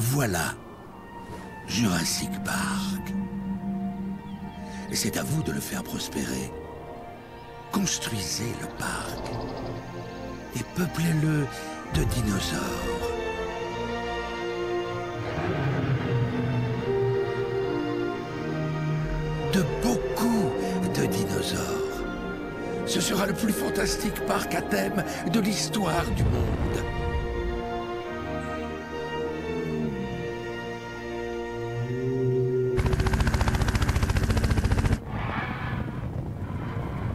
Voilà, Jurassic Park. Et c'est à vous de le faire prospérer. Construisez le parc et peuplez-le de dinosaures. De beaucoup de dinosaures. Ce sera le plus fantastique parc à thème de l'histoire du monde.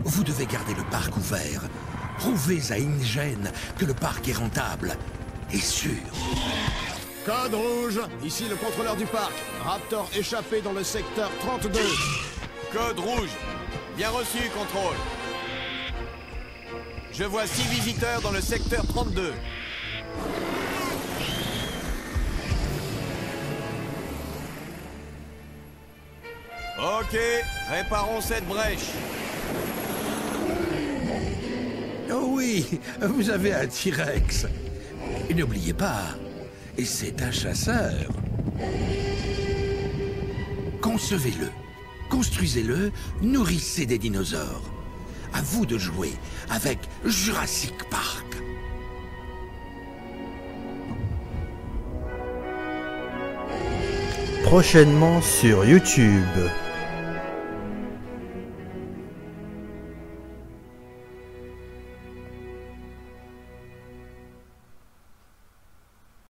Vous devez garder le parc ouvert. Prouvez à Ingen que le parc est rentable et sûr. Code rouge, ici le contrôleur du parc. Raptor échappé dans le secteur 32. Code rouge, bien reçu, contrôle. Je vois 6 visiteurs dans le secteur 32. Ok, réparons cette brèche. Oh oui, vous avez un T-Rex. N'oubliez pas, c'est un chasseur. Concevez-le, construisez-le, nourrissez des dinosaures. À vous de jouer avec Jurassic Park. Prochainement sur YouTube.